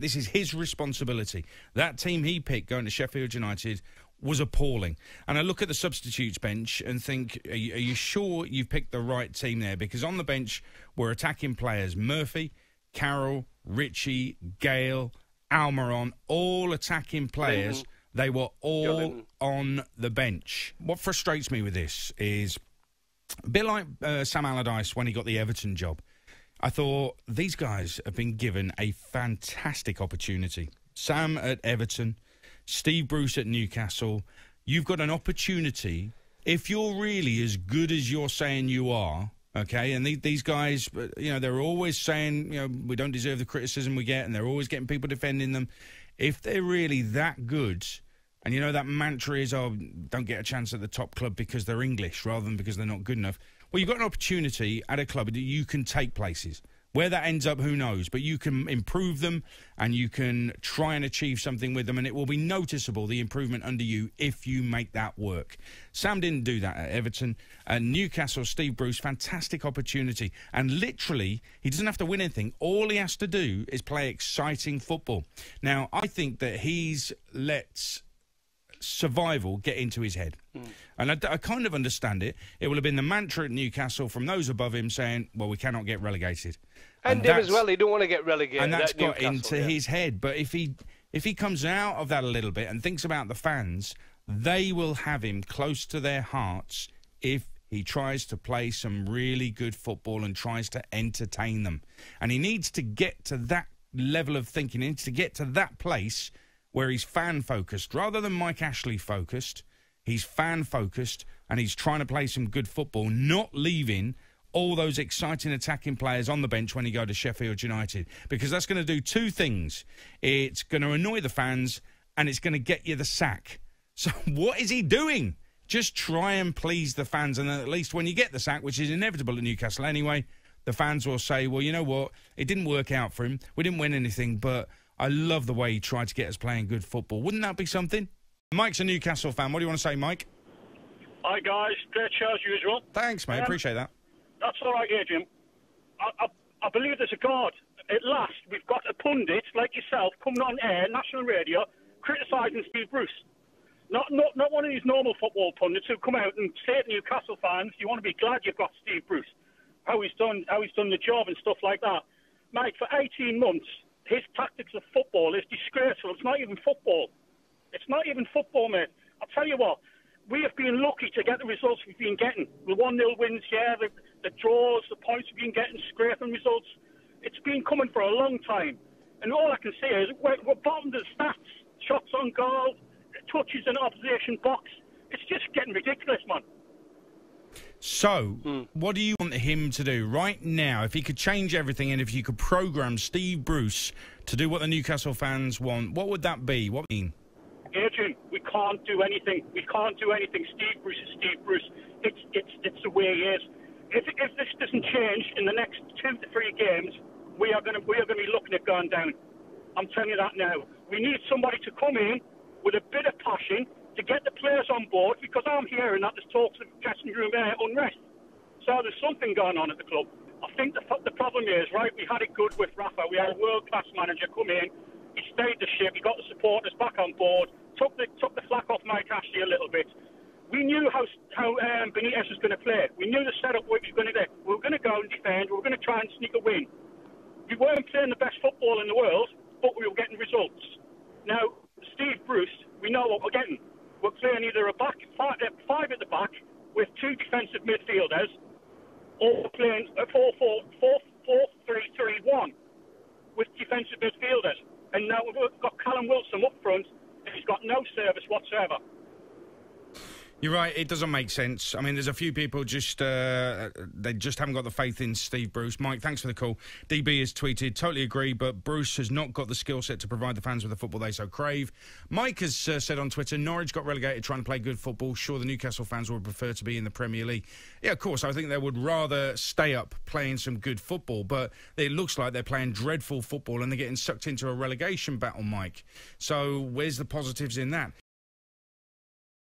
This is his responsibility. That team he picked going to Sheffield United was appalling. And I look at the substitutes bench and think, are you sure you've picked the right team there? Because on the bench were attacking players Murphy, Carroll, Ritchie, Gale, Almiron, all attacking players. They were all on the bench. What frustrates me with this is a bit like Sam Allardyce when he got the Everton job. I thought, these guys have been given a fantastic opportunity. Sam at Everton, Steve Bruce at Newcastle. You've got an opportunity, if you're really as good as you're saying you are, okay, and these guys, you know, they're always saying, you know, we don't deserve the criticism we get, and they're always getting people defending them. If they're really that good, and you know that mantra is, oh, don't get a chance at the top club because they're English rather than because they're not good enough. Well, you've got an opportunity at a club that you can take places. Where that ends up, who knows? But you can improve them and you can try and achieve something with them, and it will be noticeable, the improvement under you, if you make that work. Sam didn't do that at Everton. Newcastle, Steve Bruce, fantastic opportunity. And literally, he doesn't have to win anything. All he has to do is play exciting football. Now, I think that he's let survival get into his head. And I kind of understand it. It will have been the mantra at Newcastle from those above him saying, well, we cannot get relegated. And him as well, he don't want to get relegated. And that's got into his head. But if he comes out of that a little bit and thinks about the fans, they will have him close to their hearts if he tries to play some really good football and tries to entertain them. And he needs to get to that level of thinking. He needs to get to that place where he's fan-focused. Rather than Mike Ashley-focused, he's fan-focused and he's trying to play some good football, not leaving all those exciting attacking players on the bench when he goes to Sheffield United, because that's going to do two things. It's going to annoy the fans and it's going to get you the sack. So what is he doing? Just try and please the fans, and at least when you get the sack, which is inevitable at Newcastle anyway, the fans will say, well, you know what? It didn't work out for him. We didn't win anything, but I love the way he tried to get us playing good football. Wouldn't that be something? Mike's a Newcastle fan. What do you want to say, Mike? Hi, guys. Great show as usual. Thanks, mate. Appreciate that. That's all right, Adrian. I believe there's a God. At last, we've got a pundit like yourself coming on air, national radio, criticising Steve Bruce. Not one of these normal football pundits who come out and say to Newcastle fans, you want to be glad you've got Steve Bruce, how he's done the job and stuff like that. Mike, for 18 months... his tactics of football is disgraceful. It's not even football. It's not even football, mate. I'll tell you what, we have been lucky to get the results we've been getting. The 1-0 wins, yeah, the draws, the points we've been getting, scraping results. It's been coming for a long time. And all I can say is we're bottom to the stats. Shots on goal, touches in opposition box. It's just getting ridiculous, man. So, what do you want him to do right now? If he could change everything and if you could program Steve Bruce to do what the Newcastle fans want, what would that be? What do you mean? Adrian, we can't do anything. We can't do anything. Steve Bruce is Steve Bruce. It's the way he is. If this doesn't change in the next 2 to 3 games, we are going to be looking at going down. I'm telling you that now. We need somebody to come in with a bit of passion, to get the players on board, because I'm hearing that there's talks of dressing room air unrest. So there's something going on at the club. I think the problem is, right, we had it good with Rafa. We had a world-class manager come in. He stayed the ship. He got the supporters back on board. Took the flak off Mike Ashley a little bit. We knew how Benitez was going to play. We knew the setup we were going to do. We were going to go and defend. We were going to try and sneak a win. We weren't playing the best football in the world, but we were getting results. Now, Steve Bruce, we know what we're getting. We're playing either a back five at the back with 2 defensive midfielders, or we're playing a 4-4-3-3-1 with defensive midfielders. And now we've got Callum Wilson up front, and he's got no service whatsoever. You're right, it doesn't make sense. I mean, there's a few people just, they just haven't got the faith in Steve Bruce. Mike, thanks for the call. DB has tweeted, totally agree, but Bruce has not got the skill set to provide the fans with the football they so crave. Mike has said on Twitter, Norwich got relegated trying to play good football. Sure, the Newcastle fans would prefer to be in the Premier League. Yeah, of course, I think they would rather stay up playing some good football, but it looks like they're playing dreadful football and they're getting sucked into a relegation battle, Mike. So where's the positives in that?